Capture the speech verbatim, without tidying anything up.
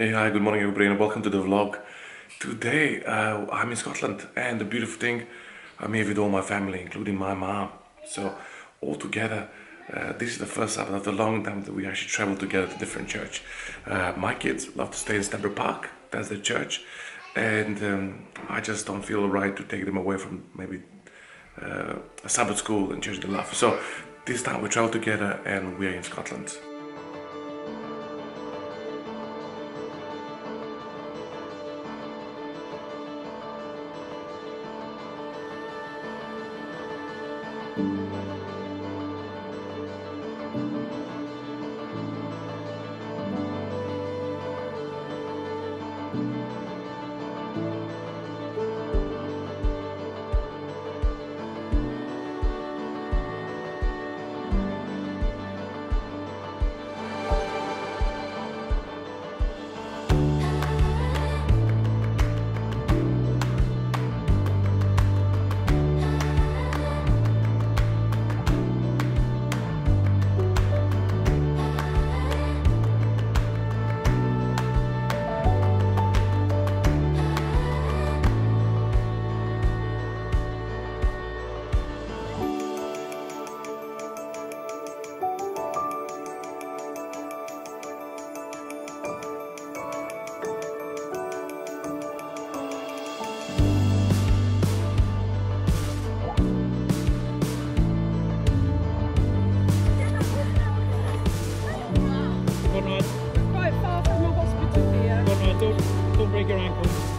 Hey, hi, good morning everybody and welcome to the vlog. Today uh, I'm in Scotland and the beautiful thing, I'm here with all my family including my mom. So all together, uh, this is the first time after a long time that we actually travel together to different church. Uh, my kids love to stay in Stamper Park, that's their church, and um, I just don't feel right to take them away from maybe uh, a Sabbath school and church they love. So this time we travel together and we're in Scotland. We're quite far from the hospital here. Don't, don't break your ankle.